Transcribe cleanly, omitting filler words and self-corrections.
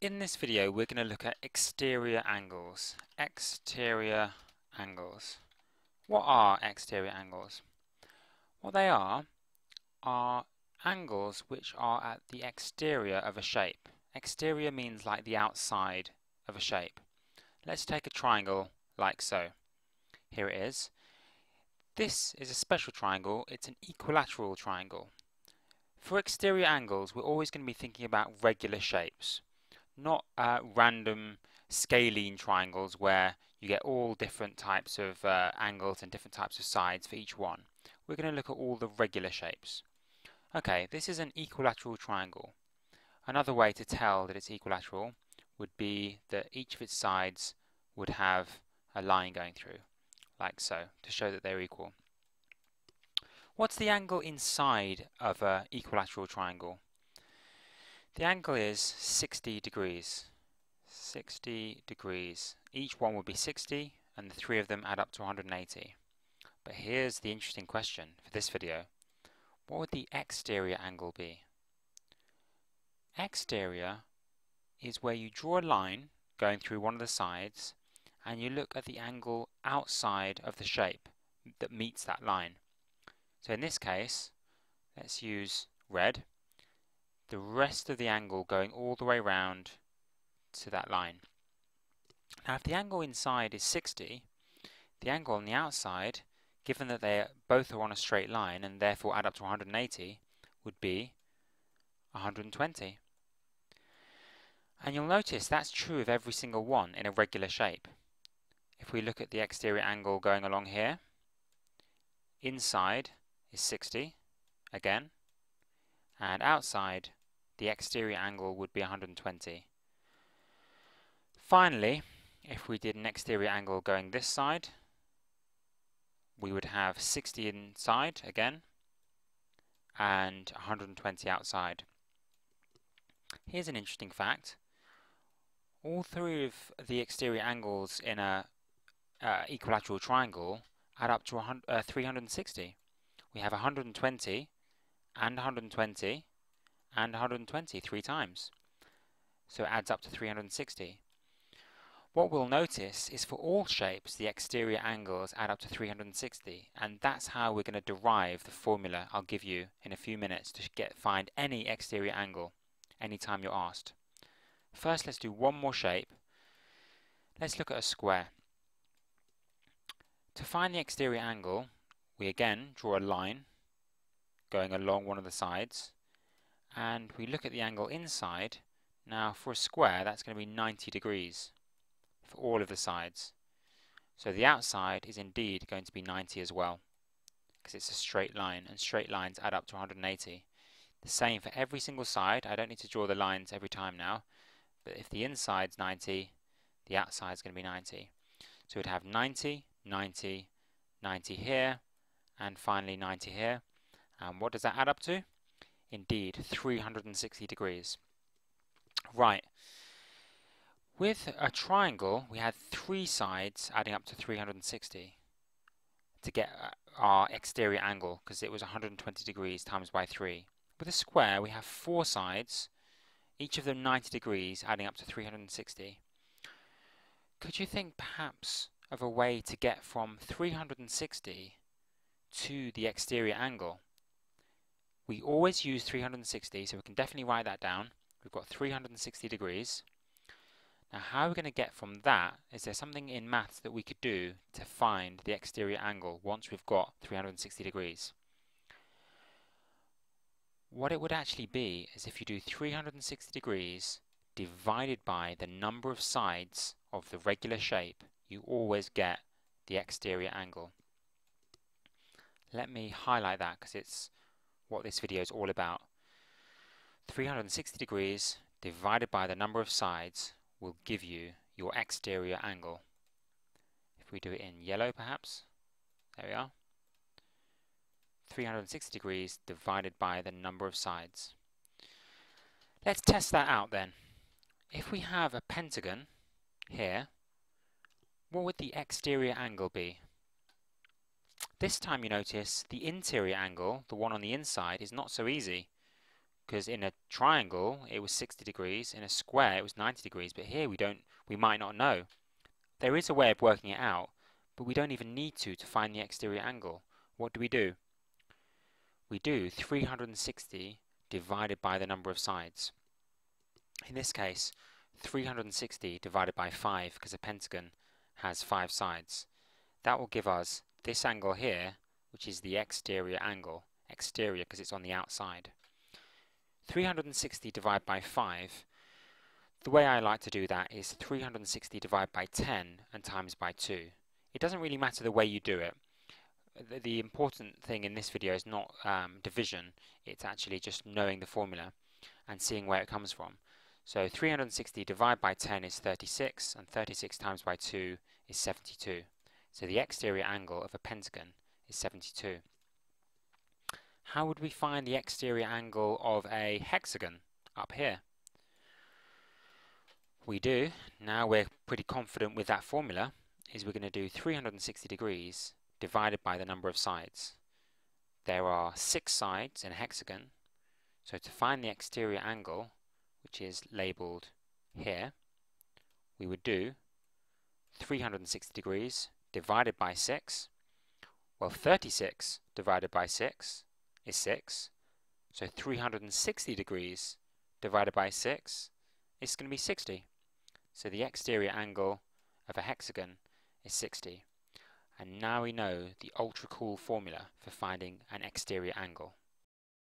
In this video, we're going to look at exterior angles. Exterior angles. What are exterior angles? Well, they are angles which are at the exterior of a shape. Exterior means like the outside of a shape. Let's take a triangle like so. Here it is. This is a special triangle. It's an equilateral triangle. For exterior angles, we're always going to be thinking about regular shapes. Not random scalene triangles where you get all different types of angles and different types of sides for each one. We're going to look at all the regular shapes. Okay, this is an equilateral triangle. Another way to tell that it's equilateral would be that each of its sides would have a line going through, like so, to show that they're equal. What's the angle inside of an equilateral triangle? The angle is 60 degrees. 60 degrees. Each one would be 60 and the three of them add up to 180. But here's the interesting question for this video. What would the exterior angle be? Exterior is where you draw a line going through one of the sides and you look at the angle outside of the shape that meets that line. So in this case, let's use red. The rest of the angle going all the way round to that line. Now if the angle inside is 60, the angle on the outside, given that they both are on a straight line and therefore add up to 180, would be 120. And you'll notice that's true of every single one in a regular shape. If we look at the exterior angle going along here, inside is 60 again, and outside the exterior angle would be 120. Finally, if we did an exterior angle going this side, we would have 60 inside again and 120 outside. Here's an interesting fact. All three of the exterior angles in an equilateral triangle add up to 360. We have 120 and 120 and 120 three times. So it adds up to 360. What we'll notice is for all shapes the exterior angles add up to 360, and that's how we're going to derive the formula I'll give you in a few minutes to find any exterior angle anytime you're asked. First, let's do one more shape. Let's look at a square. To find the exterior angle, we again draw a line going along one of the sides, and we look at the angle inside. Now for a square that's going to be 90 degrees for all of the sides. So the outside is indeed going to be 90 as well, because it's a straight line and straight lines add up to 180. The same for every single side. I don't need to draw the lines every time now, but if the inside's 90, the outside's going to be 90. So we'd have 90, 90, 90 here, and finally 90 here. And what does that add up to? Indeed, 360 degrees. Right. With a triangle, we had three sides adding up to 360 to get our exterior angle, because it was 120 degrees times by 3. With a square, we have four sides, each of them 90 degrees, adding up to 360. Could you think perhaps of a way to get from 360 to the exterior angle? We always use 360, so we can definitely write that down. We've got 360 degrees. Now how are we going to get from that? Is there something in maths that we could do to find the exterior angle once we've got 360 degrees? What it would actually be is if you do 360 degrees divided by the number of sides of the regular shape, you always get the exterior angle. Let me highlight that because it's what this video is all about. 360 degrees divided by the number of sides will give you your exterior angle. If we do it in yellow perhaps, there we are. 360 degrees divided by the number of sides. Let's test that out then. If we have a pentagon here, what would the exterior angle be? This time you notice the interior angle, the one on the inside, is not so easy because in a triangle it was 60 degrees, in a square it was 90 degrees, but here we might not know. There is a way of working it out, but we don't even need to find the exterior angle. What do? We do 360 divided by the number of sides. In this case, 360 divided by 5, because a pentagon has 5 sides. That will give us this angle here, which is the exterior angle. Exterior because it's on the outside. 360 divided by 5. The way I like to do that is 360 divided by 10 and times by 2. It doesn't really matter the way you do it. The important thing in this video is not division, it's actually just knowing the formula and seeing where it comes from. So 360 divided by 10 is 36, and 36 times by 2 is 72. So the exterior angle of a pentagon is 72. How would we find the exterior angle of a hexagon up here? We do, now we're pretty confident with that formula, is we're going to do 360 degrees divided by the number of sides. There are 6 sides in a hexagon, so to find the exterior angle, which is labelled here, we would do 360 degrees divided by 6. Well, 36 divided by 6 is 6, so 360 degrees divided by 6 is going to be 60. So the exterior angle of a hexagon is 60. And now we know the ultra cool formula for finding an exterior angle.